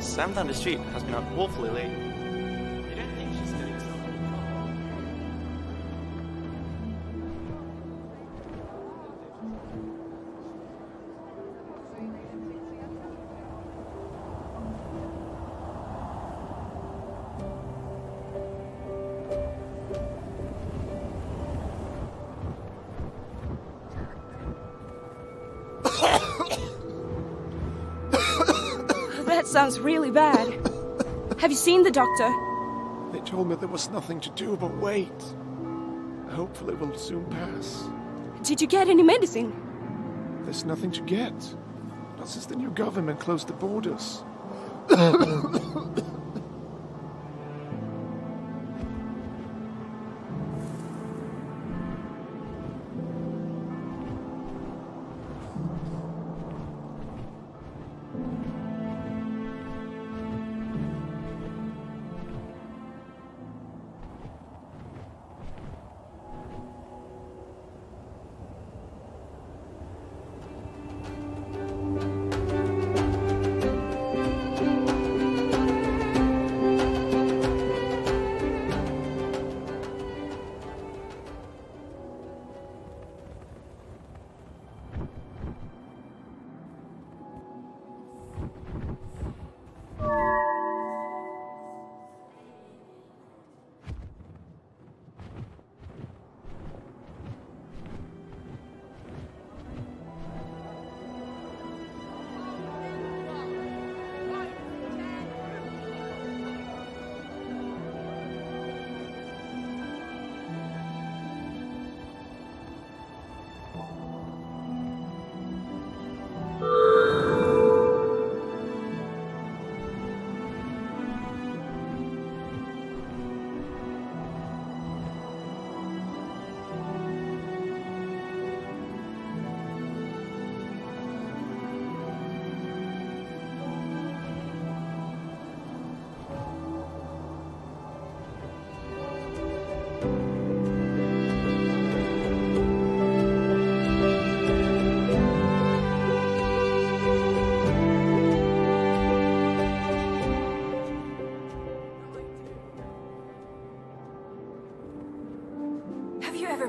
Sam down the street has been out awfully late. You don't think she's doing That sounds really bad. Have you seen the doctor? They told me there was nothing to do but wait. Hopefully it will soon pass. Did you get any medicine? There's nothing to get. Not since the new government closed the borders.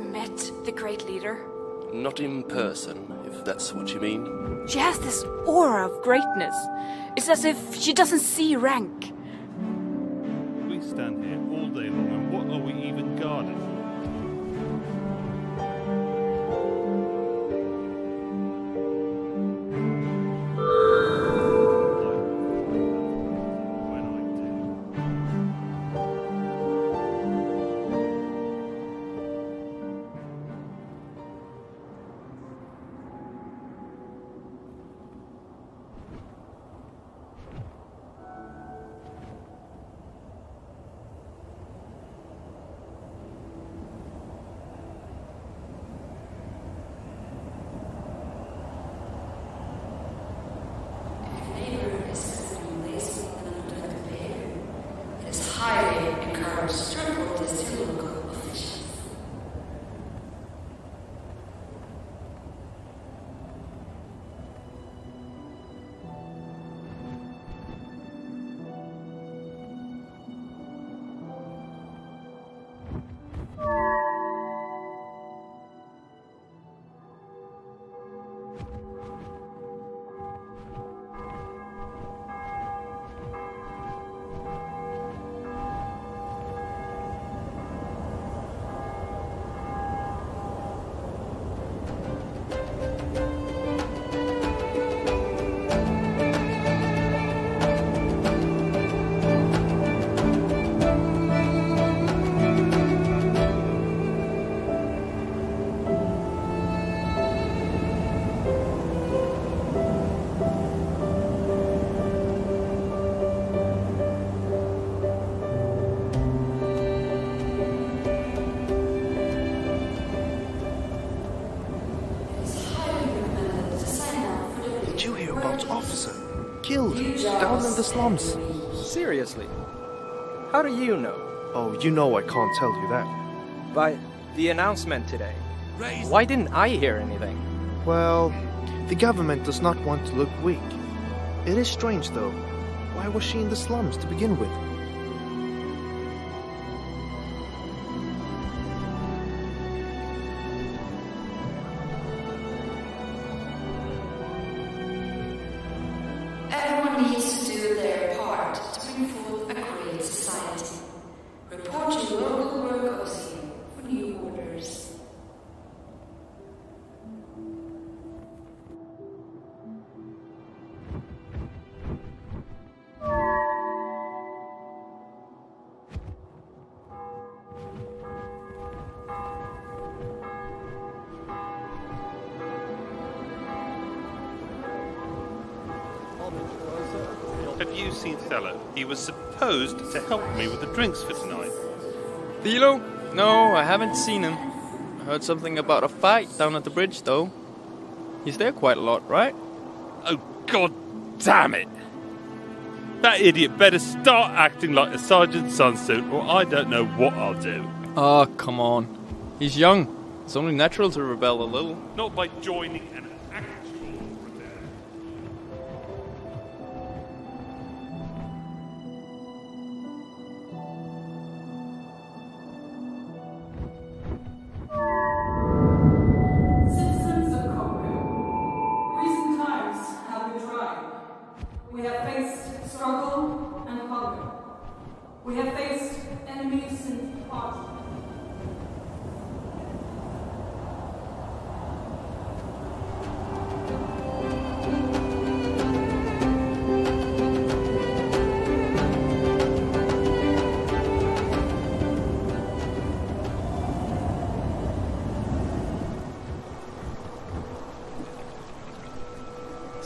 Met the great leader? Not in person, if that's what you mean. She has this aura of greatness. It's as if she doesn't see rank. We stand here all day long, and what are we even guarded for? Killed down in the slums. Seriously? How do you know? Oh, you know I can't tell you that. By the announcement today. Why didn't I hear anything? Well, the government does not want to look weak. It is strange though. Why was she in the slums to begin with? Everyone needs to do their part to bring forth a great society. Report to local workers for new orders. Have you seen Thelo? He was supposed to help me with the drinks for tonight. Thelo? No, I haven't seen him. I heard something about a fight down at the bridge, though. He's there quite a lot, right? Oh, god damn it! That idiot better start acting like a sergeant's son soon, or I don't know what I'll do. Ah, oh, come on. He's young. It's only natural to rebel a little. Not by joining an act. We have faced struggle and hunger. We have faced enemies and odds.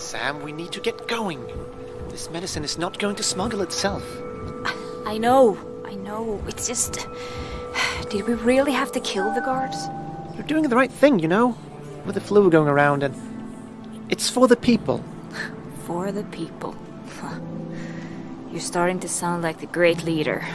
Sam, we need to get going. This medicine is not going to smuggle itself. I know. It's just... Did we really have to kill the guards? You're doing the right thing, you know? With the flu going around and... It's for the people. For the people. You're starting to sound like the great leader.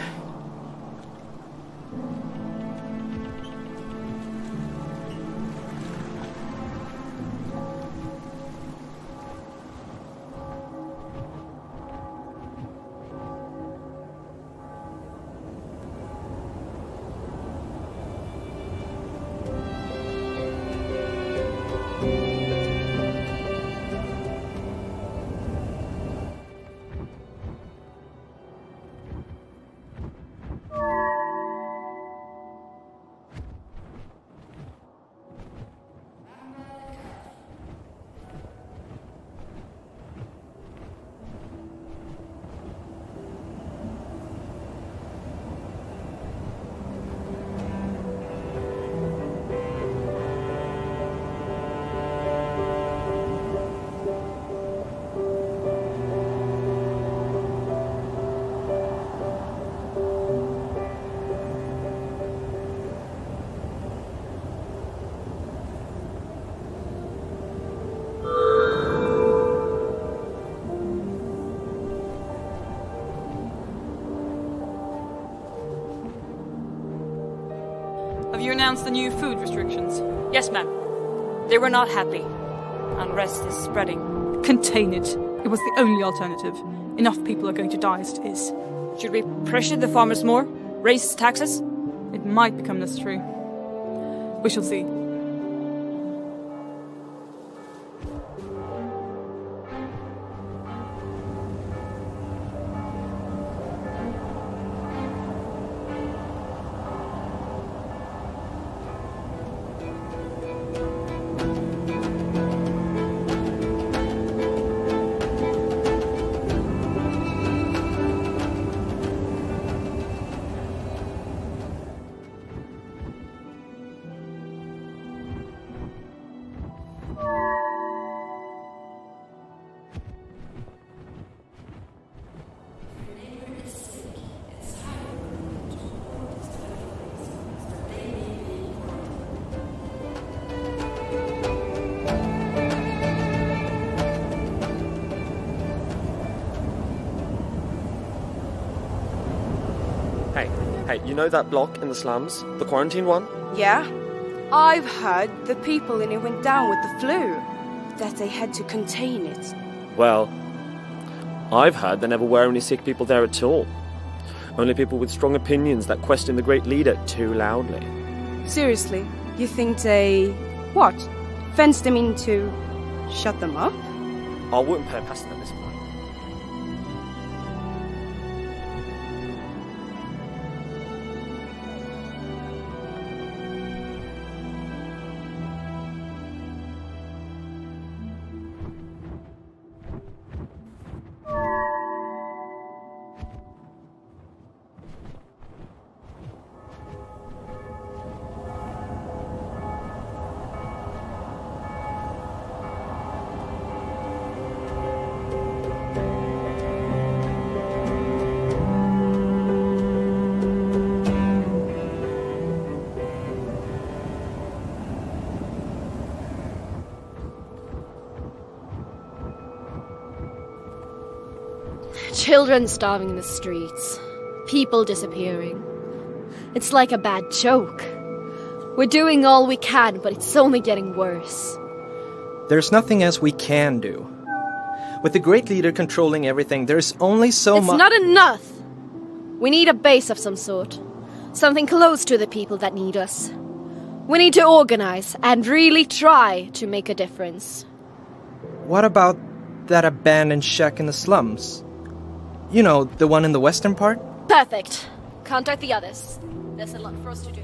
Have you announced the new food restrictions? Yes, ma'am. They were not happy. Unrest is spreading. Contain it. It was the only alternative. Enough people are going to die as it is. Should we pressure the farmers more? Raise taxes? It might become necessary. We shall see. Hey, you know that block in the slums? The quarantine one? Yeah. I've heard the people in it went down with the flu. That they had to contain it. Well, I've heard there never were any sick people there at all. Only people with strong opinions that question the great leader too loudly. Seriously, you think they... what? Fenced them in to... shut them up? I wouldn't put it past them at this point. Children starving in the streets. People disappearing. It's like a bad joke. We're doing all we can, but it's only getting worse. There's nothing else we can do. With the Great Leader controlling everything, there's only so much... It's not enough! We need a base of some sort. Something close to the people that need us. We need to organize and really try to make a difference. What about that abandoned shack in the slums? You know, the one in the western part? Perfect. Contact the others. There's a lot for us to do.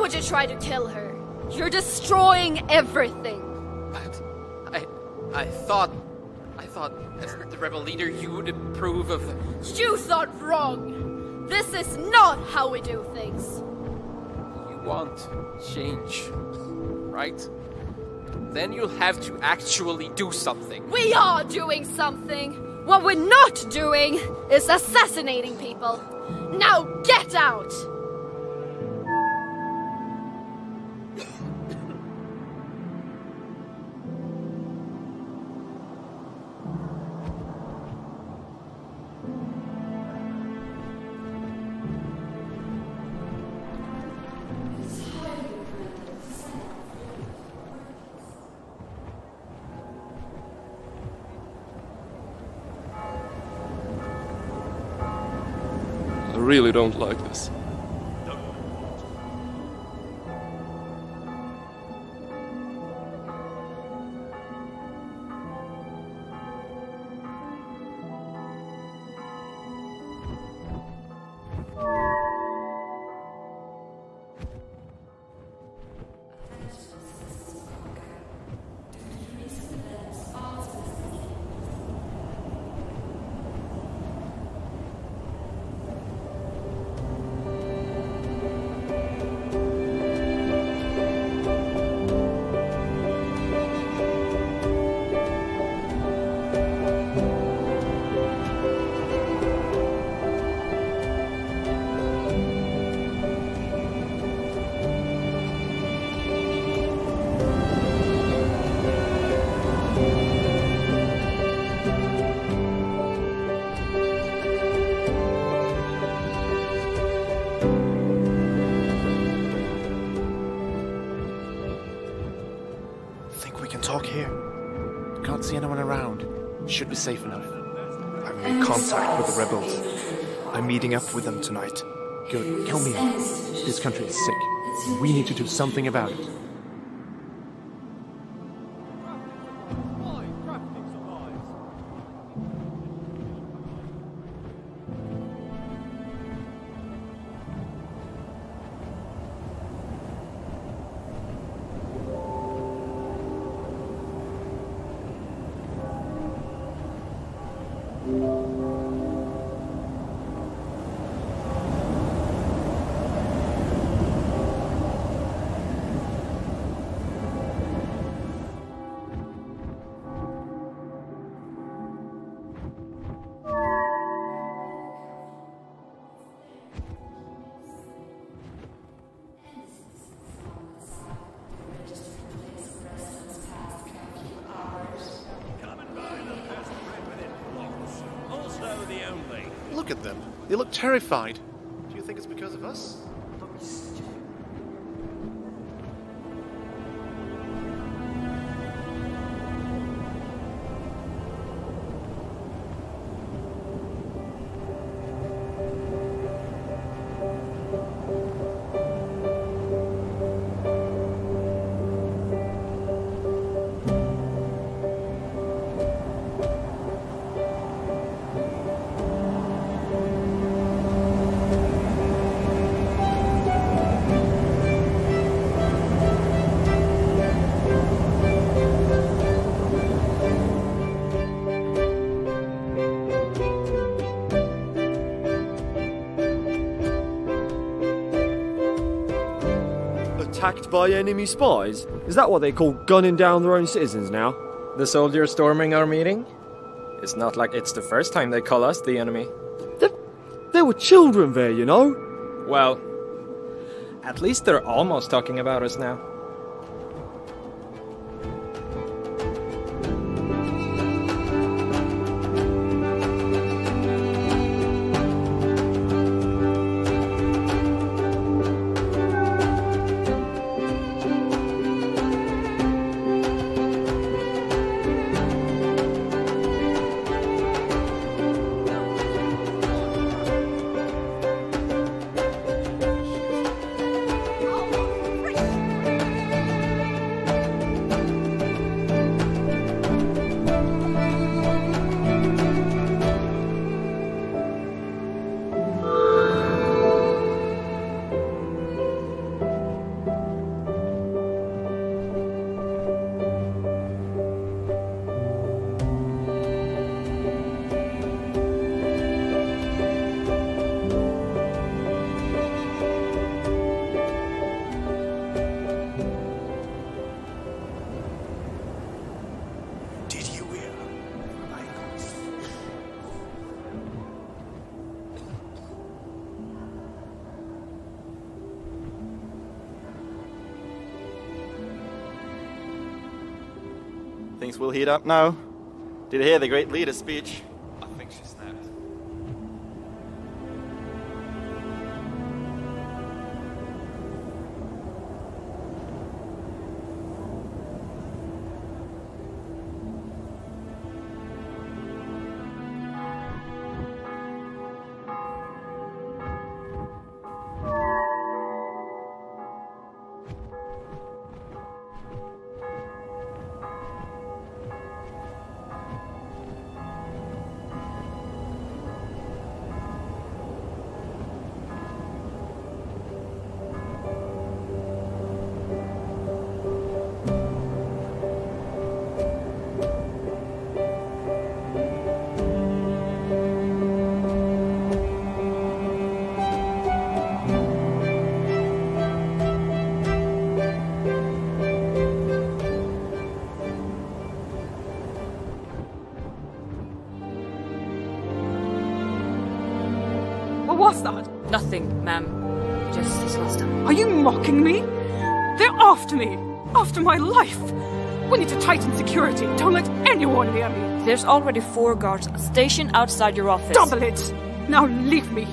Would you try to kill her? You're destroying everything. But I thought as the rebel leader you would approve of... You thought wrong. This is not how we do things. You want change, right? Then you'll have to actually do something. We are doing something. What we're not doing is assassinating people. Now get out. I really don't like this. talk here. Can't see anyone around. Should be safe enough. I've made contact with the rebels. I'm meeting up with them tonight. Good. Help me. This country is sick. We need to do something about it. Look at them. They look terrified. Do you think it's because of us? Attacked by enemy spies? Is that what they call gunning down their own citizens now? The soldiers storming our meeting? It's not like it's the first time they call us the enemy. There were children there, you know? Well, at least they're almost talking about us now. Things will heat up now. Did you hear the great leader's speech? I think she snapped. What's that? Nothing, ma'am. Just this last time. Are you mocking me? They're after me! After my life! We need to tighten security. Don't let anyone near me. There's already 4 guards stationed outside your office. Double it! Now leave me!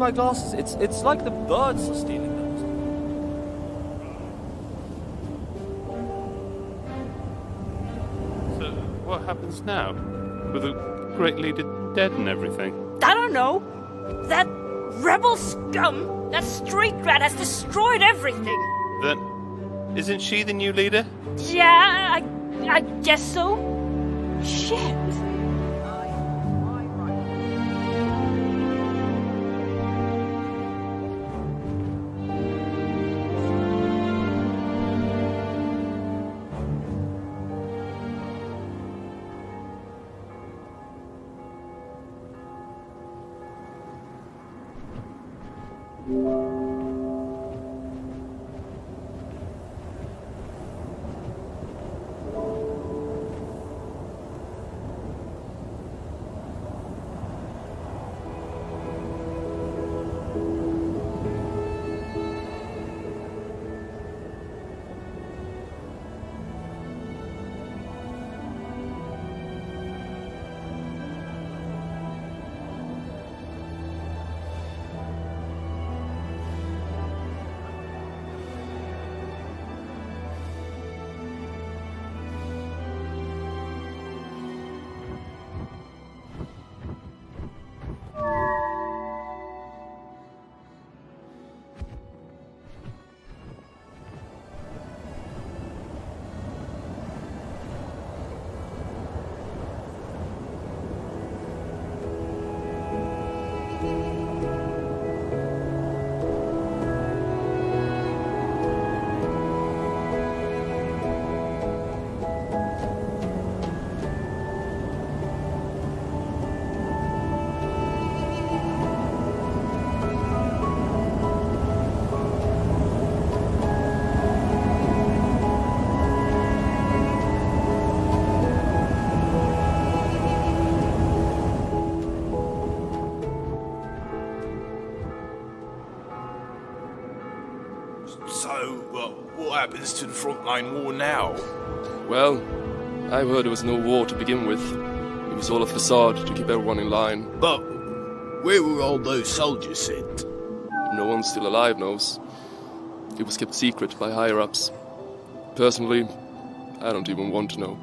my glasses. It's like the birds are stealing them. So what happens now? With the great leader dead and everything? I don't know. That rebel scum, that street rat, has destroyed everything. Then isn't she the new leader? Yeah, I guess so. Shit. What happens to the frontline war now? Well, I heard there was no war to begin with. It was all a facade to keep everyone in line. But where were all those soldiers sent? No one still alive knows. It was kept secret by higher-ups. Personally, I don't even want to know.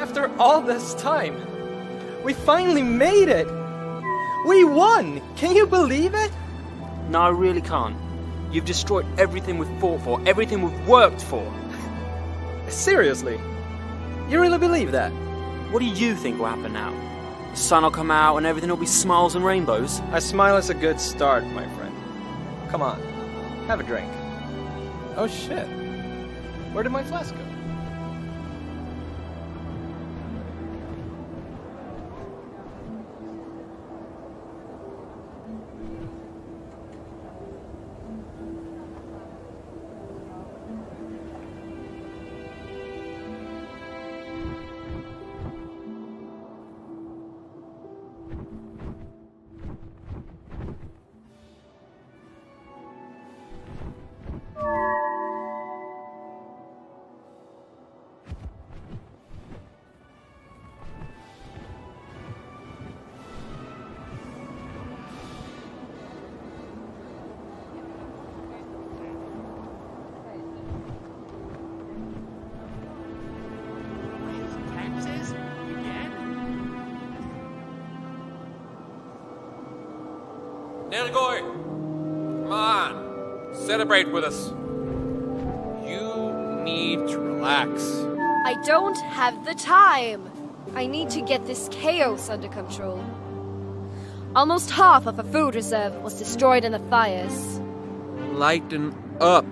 After all this time, we finally made it! We won! Can you believe it? No, I really can't. You've destroyed everything we've fought for, everything we've worked for. Seriously? You really believe that? What do you think will happen now? The sun will come out and everything will be smiles and rainbows? A smile is a good start, my friend. Come on, have a drink. Oh shit, where did my flask go? Elgoy, come on, celebrate with us. You need to relax. I don't have the time. I need to get this chaos under control. Almost half of our food reserve was destroyed in the fires. Lighten up.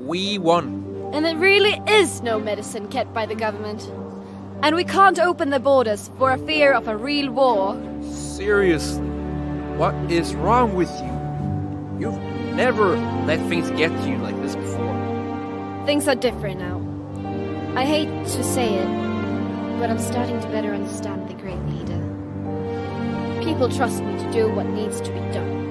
We won. And there really is no medicine kept by the government. And we can't open the borders for a fear of a real war. Seriously, what is wrong with you? You've never let things get to you like this before. Things are different now. I hate to say it, but I'm starting to better understand the great leader. People trust me to do what needs to be done.